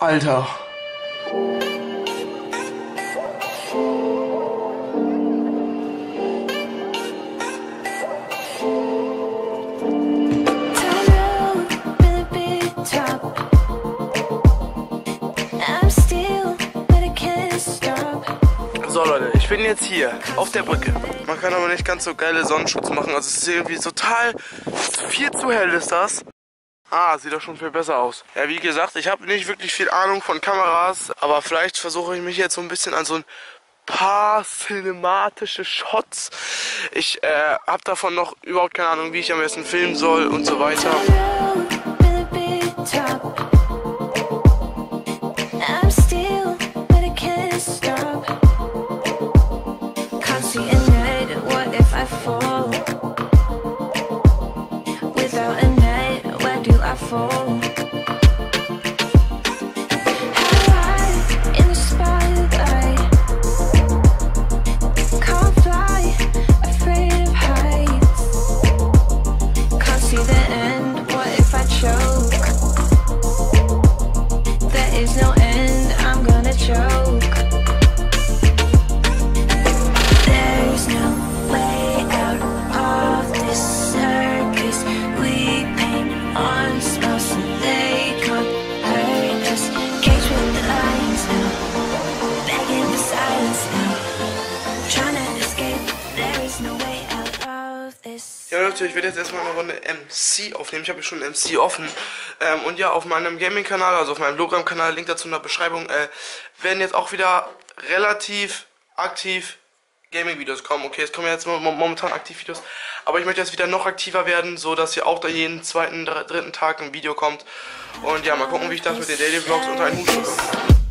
Alter. So Leute, ich bin jetzt hier auf der Brücke. Man kann aber nicht ganz so geile Sonnenschutz machen. Also es ist irgendwie total viel zu hell ist das. Ah, sieht doch schon viel besser aus. Ja, wie gesagt, ich habe nicht wirklich viel Ahnung von Kameras, aber vielleicht versuche ich mich jetzt so ein bisschen an so ein paar cinematische Shots. Ich habe davon noch überhaupt keine Ahnung, wie ich am besten filmen soll und so weiter. Ja Leute, ich werde jetzt erstmal eine Runde MC aufnehmen. Ich habe schon einen MC offen. Und ja, auf meinem Gaming-Kanal, also auf meinem Logram-Kanal, Link dazu in der Beschreibung, werden jetzt auch wieder relativ aktiv Gaming-Videos kommen. Okay, es kommen jetzt momentan aktiv Videos, aber ich möchte jetzt wieder noch aktiver werden, so dass hier auch da jeden zweiten, dritten Tag ein Video kommt. Und ja, mal gucken, wie ich das mit den Daily-Vlogs unter einen Hut bekomme.